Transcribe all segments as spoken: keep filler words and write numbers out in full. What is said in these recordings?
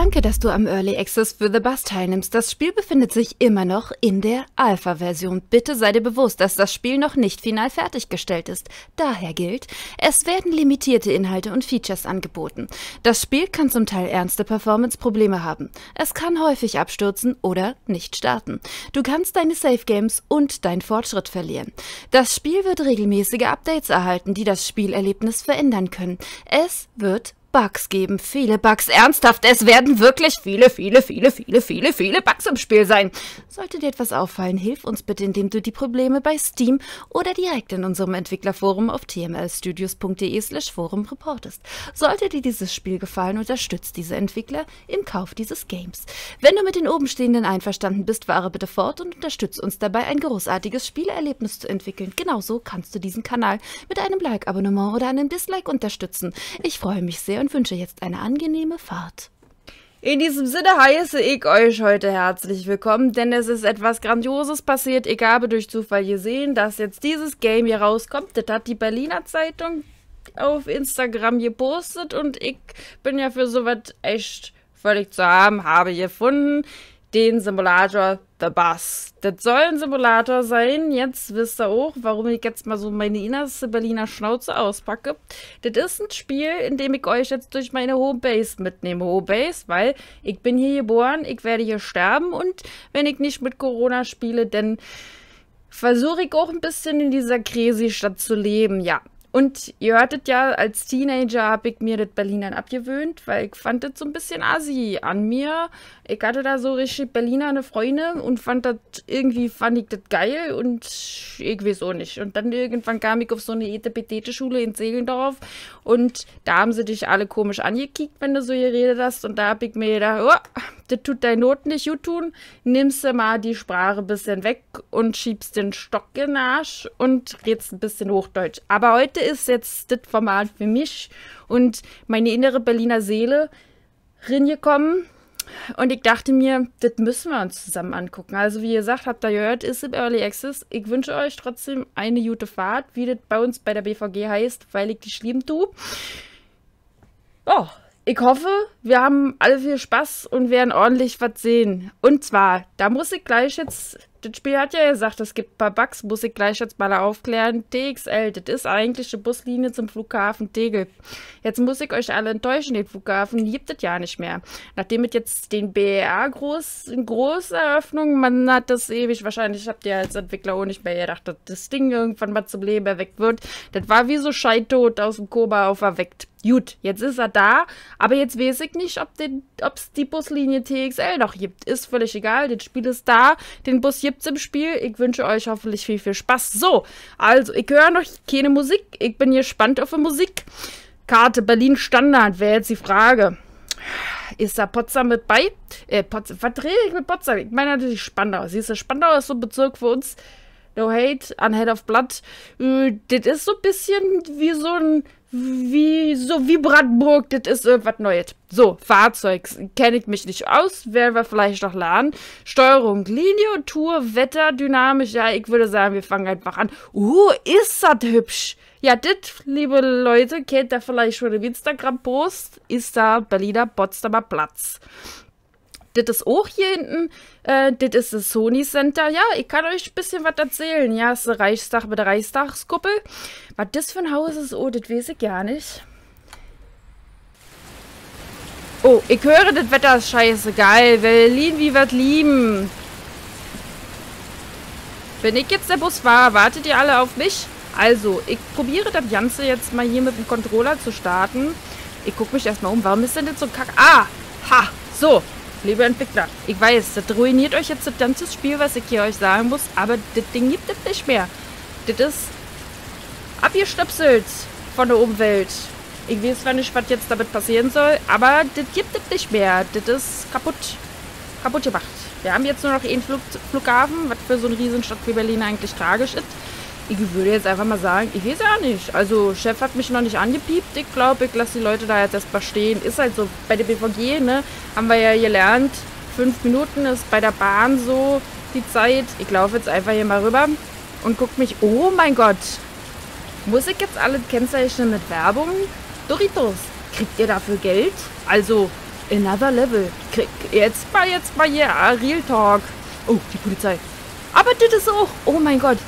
Danke, dass du am Early Access für The Bus teilnimmst. Das Spiel befindet sich immer noch in der Alpha-Version. Bitte sei dir bewusst, dass das Spiel noch nicht final fertiggestellt ist. Daher gilt, es werden limitierte Inhalte und Features angeboten. Das Spiel kann zum Teil ernste Performance-Probleme haben. Es kann häufig abstürzen oder nicht starten. Du kannst deine Save-Games und deinen Fortschritt verlieren. Das Spiel wird regelmäßige Updates erhalten, die das Spielerlebnis verändern können. Es wird Bugs geben, viele Bugs, ernsthaft, es werden wirklich viele, viele, viele, viele, viele, viele Bugs im Spiel sein. Sollte dir etwas auffallen, hilf uns bitte, indem du die Probleme bei Steam oder direkt in unserem Entwicklerforum auf t m l studios punkt d e slash forum reportest. Sollte dir dieses Spiel gefallen, unterstützt diese Entwickler im Kauf dieses Games. Wenn du mit den obenstehenden einverstanden bist, fahre bitte fort und unterstütze uns dabei, ein großartiges Spielerlebnis zu entwickeln. Genauso kannst du diesen Kanal mit einem Like-Abonnement oder einem Dislike unterstützen. Ich freue mich sehr und wünsche jetzt eine angenehme Fahrt. In diesem Sinne heiße ich euch heute herzlich willkommen, denn es ist etwas Grandioses passiert. Ich habe durch Zufall gesehen, dass jetzt dieses Game hier rauskommt. Das hat die Berliner Zeitung auf Instagram gepostet und ich bin ja für sowas echt völlig zu haben, habe gefunden den Simulator The Bus. Das soll ein Simulator sein. Jetzt wisst ihr auch, warum ich jetzt mal so meine innerste Berliner Schnauze auspacke. Das ist ein Spiel, in dem ich euch jetzt durch meine Homebase mitnehme. Homebase, weil ich bin hier geboren, ich werde hier sterben und wenn ich nicht mit Corona spiele, dann versuche ich auch ein bisschen in dieser Crazy-Stadt zu leben, ja. Und ihr hörtet ja, als Teenager habe ich mir das Berlinern abgewöhnt, weil ich fand das so ein bisschen assi an mir. Ich hatte da so richtig Berliner eine Freunde und fand das, irgendwie fand ich das geil und ich weiß auch nicht. Und dann irgendwann kam ich auf so eine E T P T-Schule in Zehlendorf und da haben sie dich alle komisch angekickt, wenn du so geredet hast. Und da habe ich mir gedacht, oh, das tut deine Noten nicht gut tun, nimmst du mal die Sprache ein bisschen weg und schiebst den Stock in den Arsch und redst ein bisschen Hochdeutsch. Aber heute ist jetzt das Format für mich und meine innere Berliner Seele reingekommen und ich dachte mir, das müssen wir uns zusammen angucken. Also wie gesagt, habt ihr gehört, ist im Early Access. Ich wünsche euch trotzdem eine gute Fahrt, wie das bei uns bei der B V G heißt, weil ich dich lieben tue. Oh, ich hoffe, wir haben alle viel Spaß und werden ordentlich was sehen. Und zwar, da muss ich gleich jetzt... Das Spiel hat ja gesagt, es gibt ein paar Bugs, muss ich gleich jetzt mal aufklären. T X L, das ist eigentlich die Buslinie zum Flughafen Tegel. Jetzt muss ich euch alle enttäuschen, den Flughafen gibt es ja nicht mehr. Nachdem es jetzt den B S R groß, in großer Eröffnung, man hat das ewig, wahrscheinlich habt ihr als Entwickler auch nicht mehr gedacht, dass das Ding irgendwann mal zum Leben erweckt wird. Das war wie so scheitot aus dem Koma auferweckt. Gut, jetzt ist er da, aber jetzt weiß ich nicht, ob es die Buslinie T X L noch gibt. Ist völlig egal, das Spiel ist da, den Bus gibt's im Spiel. Ich wünsche euch hoffentlich viel, viel Spaß. So, also, ich höre noch keine Musik, ich bin gespannt auf die Musik. Karte Berlin Standard, wäre jetzt die Frage. Ist da Potsdam mit bei? Äh, Potsdam, was rede ich mit Potsdam? Ich meine natürlich Spandau. Siehst du, Spandau ist so ein Bezirk für uns. No hate, unhead of blood. Das ist so ein bisschen wie so ein... Wie, so wie Brandenburg, das ist irgendwas Neues. So, Fahrzeug, kenne ich mich nicht aus, werden wir vielleicht noch laden. Steuerung, Linie, Tour, Wetter, dynamisch, ja, ich würde sagen, wir fangen einfach an. Uh, ist das hübsch. Ja, das, liebe Leute, kennt ihr vielleicht schon im Instagram-Post, ist da Berliner Potsdamer Platz. Das ist auch hier hinten, äh, das ist das Sony-Center. Ja, ich kann euch ein bisschen was erzählen. Ja, das ist der Reichstag mit der Reichstagskuppel. Was das für ein Haus ist, oh, das weiß ich gar nicht. Oh, ich höre, das Wetter ist scheiße. Geil, Berlin, wie wir es lieben. Wenn ich jetzt der Bus war, wartet ihr alle auf mich? Also, ich probiere das Ganze jetzt mal hier mit dem Controller zu starten. Ich gucke mich erstmal um. Warum ist denn das so ein Kack? Ah, ha, so. Liebe Entwickler, ich weiß, das ruiniert euch jetzt das ganze Spiel, was ich hier euch sagen muss, aber das Ding gibt es nicht mehr. Das ist abgeschnipselt von der Umwelt. Ich weiß zwar nicht, was jetzt damit passieren soll, aber das gibt es nicht mehr. Das ist kaputt, kaputt gemacht. Wir haben jetzt nur noch einen Flug Flughafen, was für so eine Riesenstadt wie Berlin eigentlich tragisch ist. Ich würde jetzt einfach mal sagen, ich weiß ja nicht. Also, Chef hat mich noch nicht angepiept. Ich glaube, ich lasse die Leute da jetzt erstmal stehen. Ist halt so. Bei der B V G, ne, haben wir ja gelernt, fünf Minuten ist bei der Bahn so die Zeit. Ich laufe jetzt einfach hier mal rüber und guck mich... Oh mein Gott! Muss ich jetzt alle kennzeichnen mit Werbung? Doritos, kriegt ihr dafür Geld? Also, Another Level. Krieg jetzt mal, jetzt mal hier. Yeah, Real Talk. Oh, die Polizei. Arbeitet es auch? Oh mein Gott.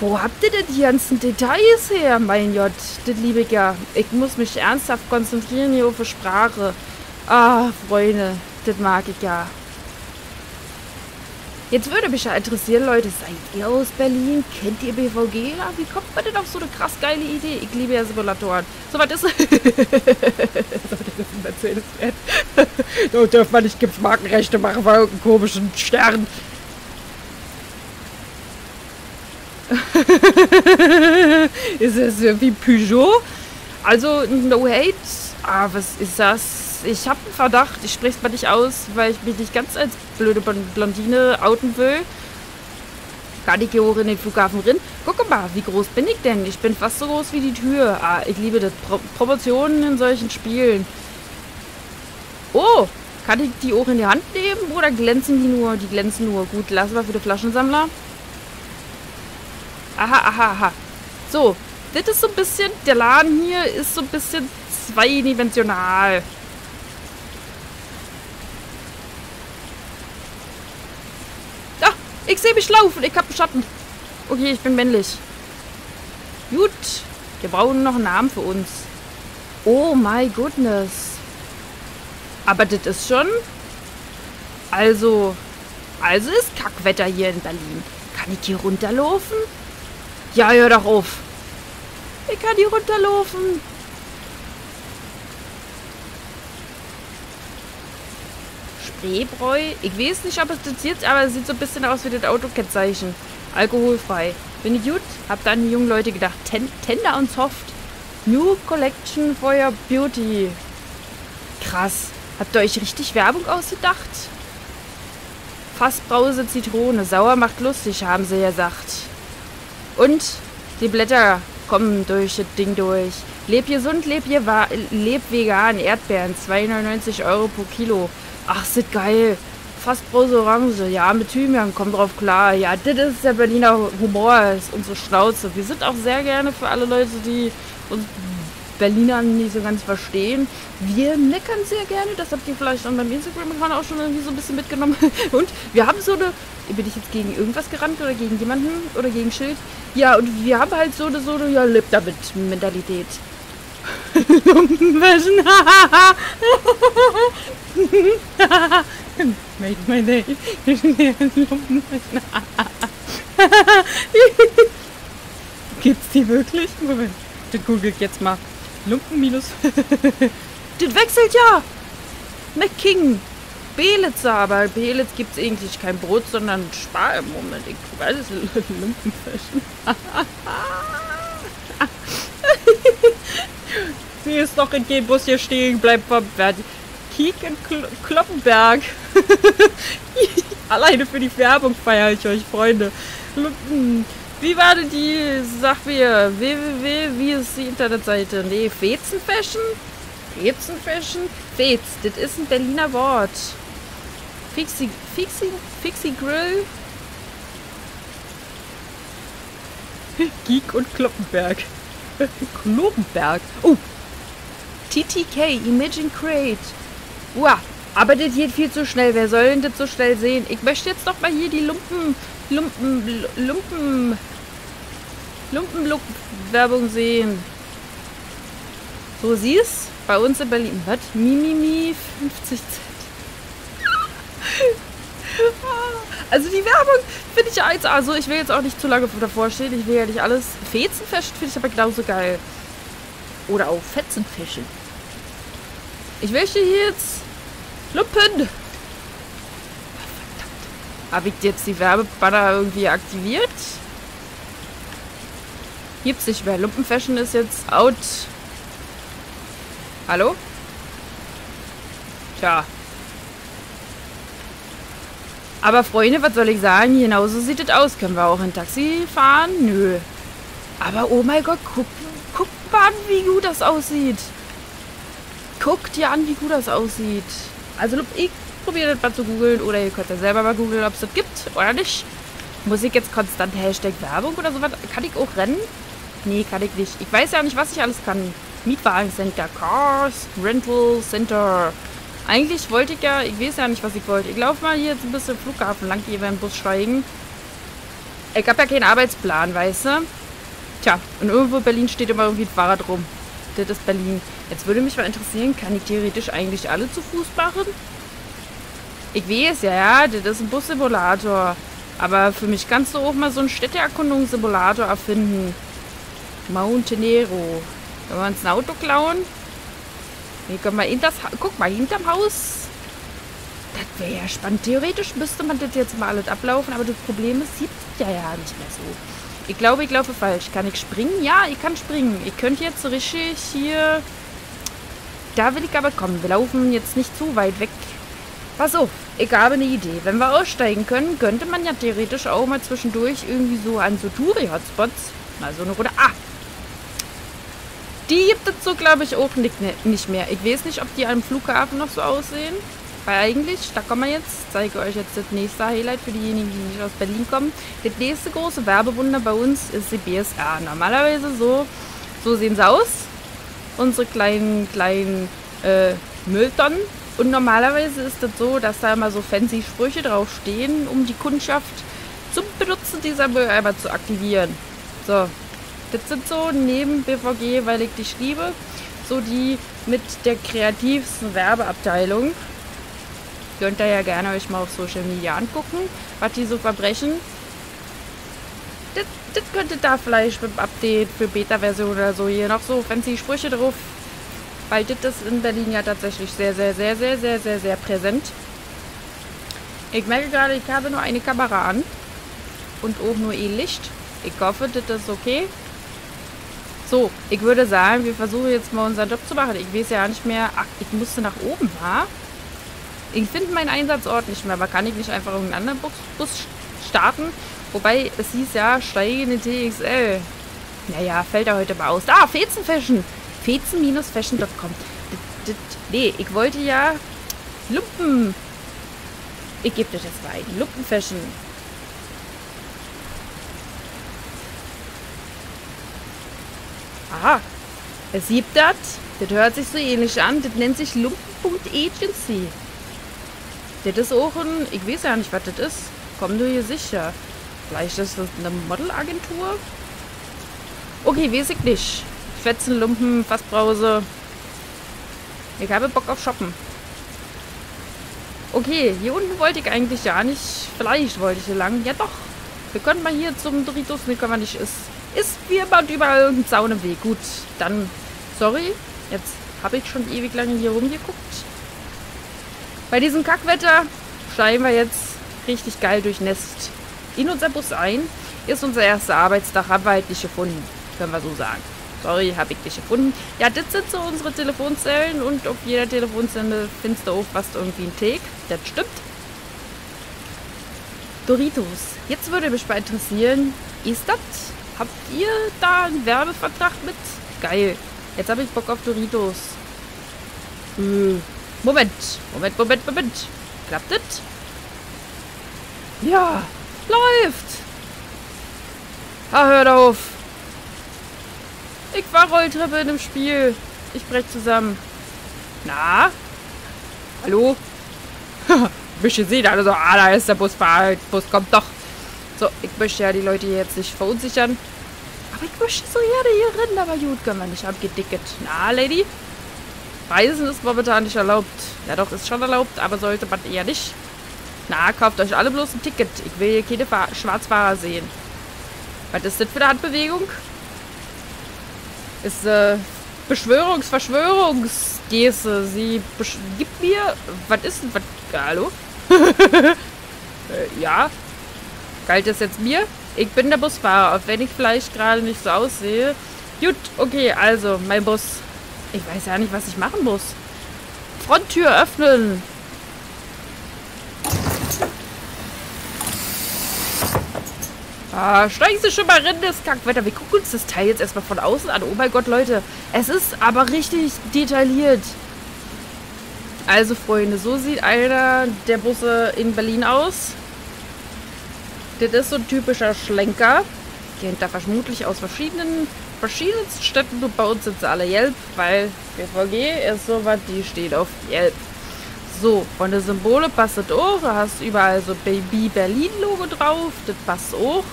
Wo habt ihr denn die ganzen Details her? Mein Gott, das liebe ich ja. Ich muss mich ernsthaft konzentrieren hier auf die Sprache. Ah, Freunde, das mag ich ja. Jetzt würde mich ja interessieren, Leute, seid ihr aus Berlin? Kennt ihr B V G? Wie kommt man denn auf so eine krass geile Idee? Ich liebe ja Simulatoren. So was ist... so was ist ein Mercedes-Benz. Da dürfen wir nicht Gipsmarkenrechte machen bei irgendeinem komischen Stern. Ist das irgendwie Peugeot? Also, no hate. Ah, was ist das? Ich habe einen Verdacht, ich spreche es mal nicht aus, weil ich mich nicht ganz als blöde Blondine outen will. Kann ich hier hoch in den Flughafen rein? Guck mal, wie groß bin ich denn? Ich bin fast so groß wie die Tür. Ah, ich liebe das. Pro Proportionen in solchen Spielen. Oh, kann ich die auch in die Hand nehmen oder glänzen die nur? Die glänzen nur. Gut, lassen wir für die Flaschensammler. Aha, aha, aha. So, das ist so ein bisschen, der Laden hier ist so ein bisschen zweidimensional. Ich sehe mich laufen. Ich habe einen Schatten. Okay, ich bin männlich. Gut. Wir brauchen noch einen Namen für uns. Oh my goodness. Aber das ist schon... Also... Also ist Kackwetter hier in Berlin. Kann ich hier runterlaufen? Ja, hör doch auf. Ich kann hier runterlaufen. Spreebräu. Ich weiß nicht, ob es das jetzt, aber es sieht so ein bisschen aus wie das Autokennzeichen. Alkoholfrei. Bin ich gut? Hab da an die jungen Leute gedacht. Ten Tender und Soft. New Collection for your Beauty. Krass. Habt ihr euch richtig Werbung ausgedacht? Fassbrause Zitrone. Sauer macht lustig, haben sie gesagt. Und die Blätter kommen durch das Ding durch. Leb gesund, leb, leb vegan. Erdbeeren. zweiundneunzig Euro pro Kilo. Ach, ist das geil. Fast Brause Orange. Ja, mit Thymian, komm drauf klar. Ja, das ist der Berliner Humor. Das ist unsere Schnauze. Wir sind auch sehr gerne für alle Leute, die uns Berliner nicht so ganz verstehen. Wir meckern sehr gerne. Das habt ihr vielleicht an meinem Instagram-Kanal auch schon irgendwie so ein bisschen mitgenommen. Und wir haben so eine... Bin ich jetzt gegen irgendwas gerannt oder gegen jemanden? Oder gegen Schild? Ja, und wir haben halt so eine, so eine, ja, lebt damit Mentalität. Lumpenvision. Make my day. Gibt's die wirklich? Moment. Das google ich jetzt mal. Lumpen minus. Das wechselt ja. McKing. Belitzer, aber Belitz gibt's eigentlich kein Brot, sondern Spar im Moment. Ich weiß es nicht. Lumpenvision. Sie ist doch in dem Bus hier stehen, bleibt verwehrt. Kiek in Kl Kloppenberg. Alleine für die Werbung feiere ich euch, Freunde. Wie war denn die, sag mir, w w w, wie ist die Internetseite? Nee, Fetzenfashion? Fetzenfashion? Fetz, das ist ein Berliner Wort. Fixi, Fixi, Fixi Grill? Kiek und Kloppenberg. Kloppenberg. Oh! T T K, Imagine Crate. Uah, aber das geht viel zu schnell. Wer soll denn das so schnell sehen? Ich möchte jetzt doch mal hier die Lumpen... Lumpen... Lumpen... Lumpen-Look-Werbung sehen. So, siehst du? Bei uns in Berlin. Was? Mimimi, fünfzig Cent. Also die Werbung finde ich ja eins. Also ich will jetzt auch nicht zu lange davor stehen. Ich will ja nicht alles... Fetzenfashion finde ich aber genauso geil. Oder auch Fetzenfashion. Ich möchte hier jetzt Lumpen. Habe ich jetzt die Werbebanner irgendwie aktiviert? Gibt's nicht mehr. Lumpenfashion ist jetzt out. Hallo? Tja. Aber Freunde, was soll ich sagen? Genauso sieht es aus. Können wir auch ein Taxi fahren? Nö. Aber oh mein Gott, guck, guck mal an, wie gut das aussieht. Guck dir an, wie gut das aussieht. Also ich probiere das mal zu googeln oder ihr könnt ja selber mal googeln, ob es das gibt oder nicht. Muss ich jetzt konstant Hashtag Werbung oder sowas? Kann ich auch rennen? Nee, kann ich nicht. Ich weiß ja nicht, was ich alles kann. Mietwagencenter, Cars, Rental Center, Eigentlich wollte ich ja, ich weiß ja nicht, was ich wollte. Ich laufe mal hier jetzt ein bisschen Flughafen lang, hier beim Bus steigen. Ich habe ja keinen Arbeitsplan, weißt du? Tja, und irgendwo in Berlin steht immer irgendwie ein Fahrrad rum. Das ist Berlin. Jetzt würde mich mal interessieren, kann ich theoretisch eigentlich alle zu Fuß machen? Ich weiß ja, ja, das ist ein Bussimulator. Aber für mich kannst du auch mal so einen Städteerkundungssimulator erfinden. Montenegro. Wenn wir uns ein Auto klauen? Wir können mal in das ha Guck mal, hinterm Haus. Das wäre ja spannend. Theoretisch müsste man das jetzt mal alles ablaufen, aber das Problem ist, sieht ja ja nicht mehr so. Ich glaube, ich laufe falsch. Kann ich springen? Ja, ich kann springen. Ich könnte jetzt so richtig hier... Da will ich aber kommen. Wir laufen jetzt nicht zu weit weg. Pass auf, ich habe eine Idee. Wenn wir aussteigen können, könnte man ja theoretisch auch mal zwischendurch irgendwie so an so Touri-Hotspots... Mal so eine Runde... Ah! Die gibt es so, glaube ich, auch nicht mehr. Ich weiß nicht, ob die am Flughafen noch so aussehen. Weil eigentlich, da kommen wir jetzt, zeige euch jetzt das nächste Highlight für diejenigen, die nicht aus Berlin kommen. Das nächste große Werbewunder bei uns ist die B S R. Normalerweise so, so sehen sie aus. Unsere kleinen, kleinen äh, Mülltonnen. Und normalerweise ist das so, dass da immer so fancy Sprüche draufstehen, um die Kundschaft zum Benutzen dieser Mülleimer zu aktivieren. So. Das sind so neben B V G, weil ich dich liebe, so die mit der kreativsten Werbeabteilung. Könnt ihr ja gerne euch mal auf Social Media angucken, was die so verbrechen. Das, das könnte da vielleicht mit dem Update für Beta-Version oder so hier noch so fancy Sprüche drauf. Weil das ist in Berlin ja tatsächlich sehr, sehr, sehr, sehr, sehr, sehr, sehr präsent. Ich merke gerade, ich habe nur eine Kamera an und oben nur E-Licht. Ich hoffe, das ist okay. So, ich würde sagen, wir versuchen jetzt mal unseren Job zu machen. Ich weiß ja nicht mehr... Ach, ich musste nach oben, ha? Ich finde meinen Einsatzort nicht mehr, aber kann ich nicht einfach irgendeinen anderen Bus, Bus starten? Wobei, es hieß ja, steige in den T X L. Naja, fällt er heute mal aus. Ah, Fetzenfashion! Fetzen Fashion Punkt com. Nee, ich wollte ja... Lumpen! Ich gebe das jetzt mal ein. Lumpenfashion. Aha, es gibt das. Das hört sich so ähnlich an. Das nennt sich Lumpen Punkt Agency. Das ist auch ein... Ich weiß ja nicht, was das ist. Komm du hier sicher. Vielleicht ist das eine Modelagentur? Okay, weiß ich nicht. Fetzen, Lumpen, Fassbrause. Ich habe Bock auf Shoppen. Okay, hier unten wollte ich eigentlich ja nicht. Vielleicht wollte ich hier lang. Ja doch. Wir können mal hier zum Doritos. Nee, können wir nicht. Ist... Ist mir bald überall irgendein Zaun im Weg. Gut, dann, sorry, jetzt habe ich schon ewig lange hier rumgeguckt. Bei diesem Kackwetter steigen wir jetzt richtig geil durchnässt in unser Bus ein. Ist unser erster Arbeitstag, haben wir halt nicht gefunden, können wir so sagen. Sorry, habe ich nicht gefunden. Ja, das sind so unsere Telefonzellen und auf jeder Telefonzelle findest du auch fast irgendwie einen Tag. Das stimmt. Doritos, jetzt würde mich mal interessieren, ist das... Habt ihr da einen Werbevertrag mit? Geil. Jetzt habe ich Bock auf Doritos. Äh, Moment. Moment, Moment, Moment. Klappt das? Ja. Läuft. Ah, hört auf. Ich war Rolltreppe in dem Spiel. Ich brech zusammen. Na? Hallo? Mich gesehen, alle so, ah, da ist der Busfahrer. Der Bus kommt doch. So, ich möchte ja die Leute hier jetzt nicht verunsichern. Aber ich möchte so gerne hier rennen, aber gut, können wir nicht abgedicket. Na, Lady? Reisen ist momentan nicht erlaubt. Ja doch, ist schon erlaubt, aber sollte man eher nicht. Na, kauft euch alle bloß ein Ticket. Ich will hier keine Fahr- Schwarzfahrer sehen. Was ist das für eine Handbewegung? Ist, äh, Beschwörungs-, Verschwörungsgeste. Sie besch- gibt mir... Was ist denn... Was? Hallo? äh, ja... Galt das jetzt mir? Ich bin der Busfahrer, auch wenn ich vielleicht gerade nicht so aussehe. Gut, okay, also, mein Bus. Ich weiß ja nicht, was ich machen muss. Fronttür öffnen. Ah, steigen Sie schon mal rein, das Kackwetter. Wir gucken uns das Teil jetzt erstmal von außen an. Oh mein Gott, Leute. Es ist aber richtig detailliert. Also, Freunde, so sieht einer der Busse in Berlin aus. Das ist so ein typischer Schlenker. Kennt da vermutlich aus verschiedenen, verschiedensten Städten. Und bei uns sind sie alle Yelp, weil B V G ist sowas, die steht auf Yelp. So, von den Symbolen passt das auch. Da hast du überall so Baby-Berlin-Logo drauf. Das passt auch.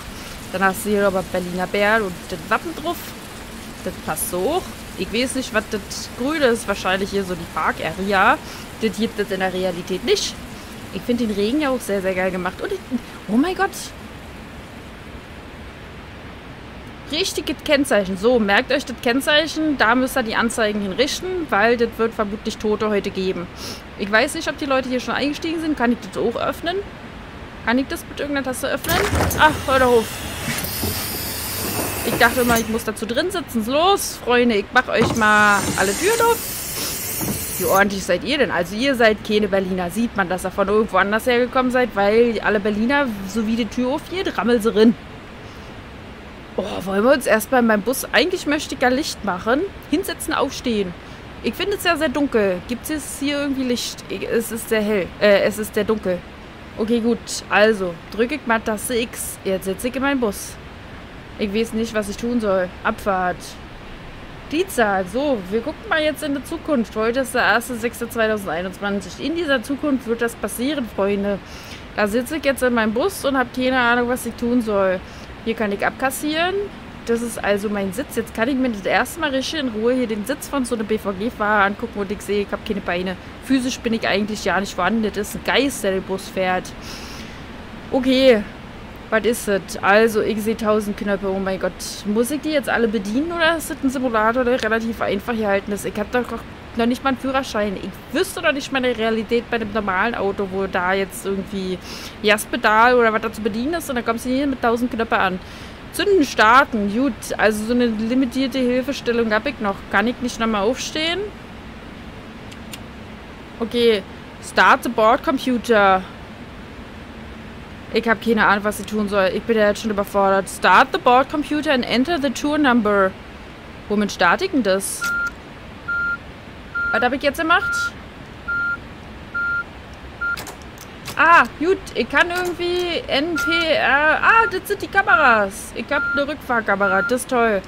Dann hast du hier aber Berliner Bär und das Wappen drauf. Das passt auch. Ich weiß nicht, was das Grüne ist. Wahrscheinlich hier so die Park-Area. Das gibt es in der Realität nicht. Ich finde den Regen ja auch sehr, sehr geil gemacht. Und ich, oh mein Gott. Richtiges Kennzeichen. So, merkt euch das Kennzeichen. Da müsst ihr die Anzeigen hinrichten, weil das wird vermutlich Tote heute geben. Ich weiß nicht, ob die Leute hier schon eingestiegen sind. Kann ich das auch öffnen? Kann ich das mit irgendeiner Taste öffnen? Ach, hör doch auf. Ich dachte immer, ich muss dazu drin sitzen. Los, Freunde, ich mach euch mal alle Türen auf. Wie ordentlich seid ihr denn? Also ihr seid keine Berliner. Sieht man, dass ihr von irgendwo anders hergekommen seid, weil alle Berliner, so wie die Tür aufgeht, rammeln sie rein. Oh, wollen wir uns erstmal in meinem Bus... Eigentlich möchte ich ja Licht machen. Hinsetzen, aufstehen. Ich finde es ja sehr dunkel. Gibt es hier irgendwie Licht? Es ist sehr hell. Äh, es ist sehr dunkel. Okay, gut. Also, drücke ich mal Taste X. Jetzt sitze ich in meinem Bus. Ich weiß nicht, was ich tun soll. Abfahrt. Die Zahl. So, wir gucken mal jetzt in die Zukunft. Heute ist der erste sechste zweitausendeinundzwanzig. In dieser Zukunft wird das passieren, Freunde. Da sitze ich jetzt in meinem Bus und habe keine Ahnung, was ich tun soll. Hier kann ich abkassieren. Das ist also mein Sitz. Jetzt kann ich mir das erste Mal richtig in Ruhe hier den Sitz von so einem B V G-Fahrer angucken und ich sehe, ich habe keine Beine. Physisch bin ich eigentlich ja nicht vorhanden. Das ist ein Geist, der den Bus fährt. Okay. Was ist das? Also, ich sehe tausend Knöpfe. Oh mein Gott. Muss ich die jetzt alle bedienen oder ist das ein Simulator, der relativ einfach gehalten ist? Ich habe doch noch nicht mal einen Führerschein. Ich wüsste doch nicht meine Realität bei einem normalen Auto, wo da jetzt irgendwie Gaspedal oder was da zu bedienen ist und dann kommst du hier mit tausend Knöpfe an. Zünden, starten. Gut. Also, so eine limitierte Hilfestellung habe ich noch. Kann ich nicht nochmal aufstehen? Okay. Start the board computer. Ich habe keine Ahnung, was ich tun soll. Ich bin ja jetzt schon überfordert. Start the board computer and enter the tour number. Womit starte ich denn das? Was habe ich jetzt gemacht? Ah, gut. Ich kann irgendwie N P R... Ah, das sind die Kameras. Ich habe eine Rückfahrkamera. Das ist toll.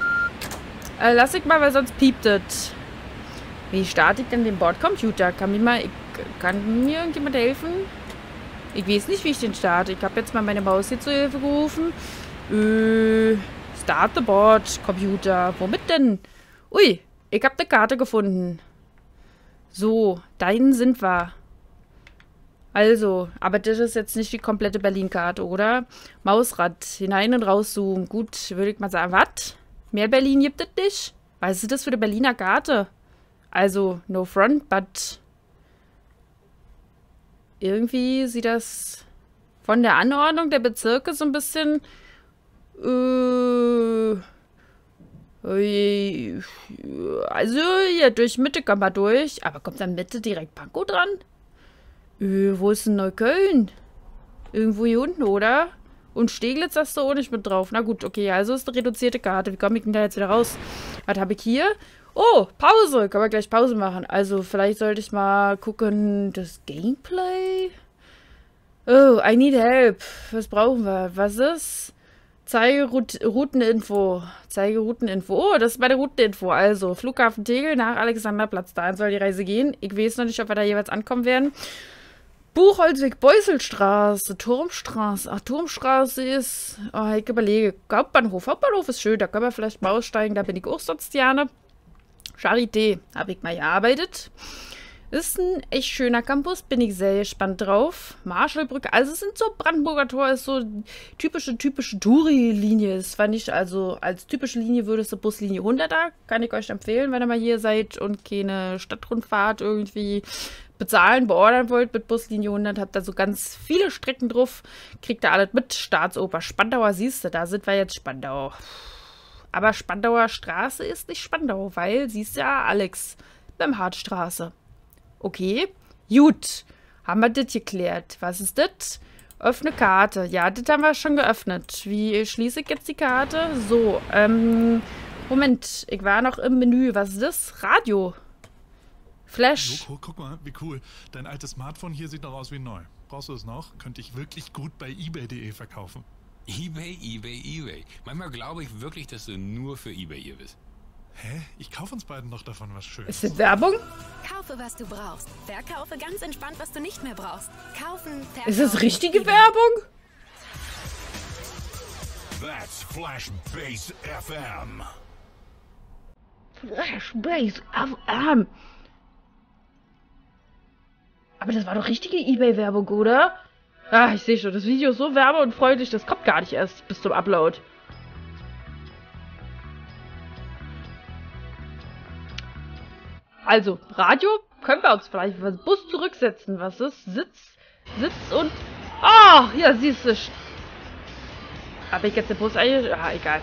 Äh, lass ich mal, weil sonst piept das. Wie starte ich denn den Bordcomputer? Kann mir mal... Ich, kann mir irgendjemand helfen? Ich weiß nicht, wie ich den starte. Ich habe jetzt mal meine Maus hier zur Hilfe gerufen. Äh, start the board, Computer. Womit denn? Ui, ich habe eine Karte gefunden. So, dahin sind wir. Also, aber das ist jetzt nicht die komplette Berlin-Karte, oder? Mausrad, hinein und rauszoomen. Gut, würde ich mal sagen. Was? Mehr Berlin gibt es nicht? Was ist das für eine Berliner Karte? Also, no front, but... Irgendwie sieht das von der Anordnung der Bezirke so ein bisschen äh, also hier durch Mitte kann man durch, aber kommt dann Mitte direkt Pankow dran? Äh, wo ist denn Neukölln? Irgendwo hier unten, oder? Und Steglitz hast du auch nicht mit drauf. Na gut, okay, also ist eine reduzierte Karte. Wie komme ich denn da jetzt wieder raus? Was habe ich hier? Oh, Pause. Können wir gleich Pause machen. Also, vielleicht sollte ich mal gucken, das Gameplay? Oh, I need help. Was brauchen wir? Was ist? Zeige Rout- Routeninfo. Zeige Routeninfo. Oh, das ist meine Routeninfo. Also, Flughafen Tegel nach Alexanderplatz. Dahin soll die Reise gehen. Ich weiß noch nicht, ob wir da jeweils ankommen werden. Buchholzweg, Beuselstraße, Turmstraße. Ach, Turmstraße ist... Oh, ich überlege. Hauptbahnhof. Hauptbahnhof ist schön. Da können wir vielleicht mal aussteigen. Da bin ich auch sonst gerne. Charité, habe ich mal gearbeitet. Ist ein echt schöner Campus, bin ich sehr gespannt drauf. Marschallbrücke, also es sind so Brandenburger Tor, ist so typische, typische Touri-Linie. Das fand ich, also als typische Linie würde es die Buslinie hundert da. Kann ich euch empfehlen, wenn ihr mal hier seid und keine Stadtrundfahrt irgendwie bezahlen, beordern wollt mit Buslinie hundert. Habt da so ganz viele Strecken drauf. Kriegt da alles mit. Staatsoper, Spandauer, siehst du, da sind wir jetzt Spandau. Aber Spandauer Straße ist nicht Spandau, weil sie ist ja Alex beim Hartstraße. Okay, gut. Haben wir das geklärt? Was ist das? Öffne Karte. Ja, das haben wir schon geöffnet. Wie schließe ich jetzt die Karte? So, ähm, Moment. Ich war noch im Menü. Was ist das? Radio. Flash. Jo, guck mal, wie cool. Dein altes Smartphone hier sieht noch aus wie neu. Brauchst du es noch? Könnte ich wirklich gut bei eBay punkt de verkaufen. eBay, eBay, eBay. Manchmal glaube ich wirklich, dass du nur für eBay hier bist. Hä? Ich kaufe uns beiden noch davon was Schönes. Ist das Werbung? Kauf Kaufe, was du brauchst. Verkaufe ganz entspannt, was du nicht mehr brauchst. Kaufen, verkaufen. Ist das richtige Werbung? That's Flashbase F M. Flashbase F M. Aber das war doch richtige eBay-Werbung, oder? Ah, ich sehe schon, das Video ist so wärme und freundlich, das kommt gar nicht erst bis zum Upload. Also, Radio können wir uns vielleicht für den Bus zurücksetzen. Was ist? Sitz, Sitz und... Ah, oh, ja, siehst du. Habe ich jetzt den Bus eigentlich... Ah, egal.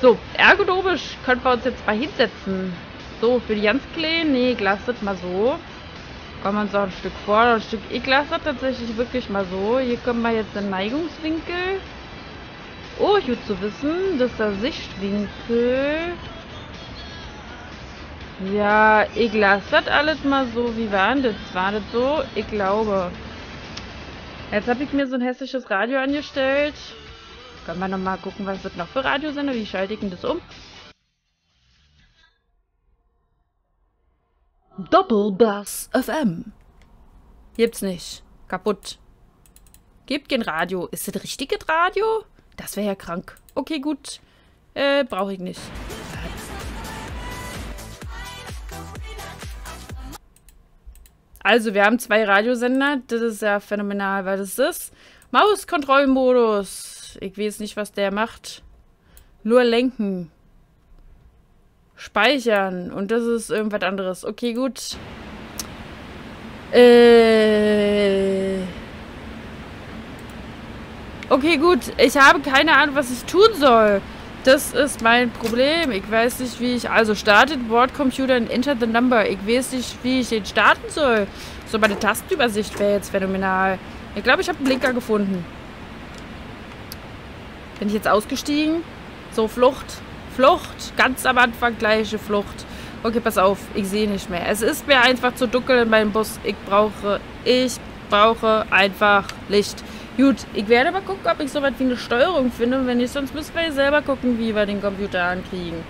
So, ergonomisch können wir uns jetzt mal hinsetzen. So, für die ganz Kleinen. Nee, lass das mal so. Kommen wir uns auch ein Stück vor, ein Stück. Ich lasse das tatsächlich wirklich mal so. Hier kommen wir jetzt den Neigungswinkel. Oh, gut zu wissen, das ist der Sichtwinkel. Ja, ich lasse das alles mal so. Wie war das? War das so? Ich glaube. Jetzt habe ich mir so ein hässliches Radio angestellt. Können wir nochmal gucken, was das noch für Radiosender? Wie schalte ich denn das um? Doppelbass F M. Gibt's nicht. Kaputt. Gibt kein Radio. Ist das richtige Radio? Das wäre ja krank. Okay, gut. Äh, brauche ich nicht. Also, wir haben zwei Radiosender. Das ist ja phänomenal, weil das ist. Mauskontrollmodus. Ich weiß nicht, was der macht. Nur lenken. Speichern. Und das ist irgendwas anderes. Okay, gut. Äh... Okay, gut. Ich habe keine Ahnung, was ich tun soll. Das ist mein Problem. Ich weiß nicht, wie ich... Also, startet Bordcomputer und enter the number. Ich weiß nicht, wie ich den starten soll. So, meine Tastenübersicht wäre jetzt phänomenal. Ich glaube, ich habe einen Blinker gefunden. Bin ich jetzt ausgestiegen? So, Flucht. Flucht, ganz am Anfang gleiche Flucht. Okay, pass auf, ich sehe nicht mehr. Es ist mir einfach zu dunkel in meinem Bus. Ich brauche, ich brauche einfach Licht. Gut, ich werde mal gucken, ob ich so weit wie eine Steuerung finde. Und wenn nicht, sonst müssen wir selber gucken, wie wir den Computer ankriegen.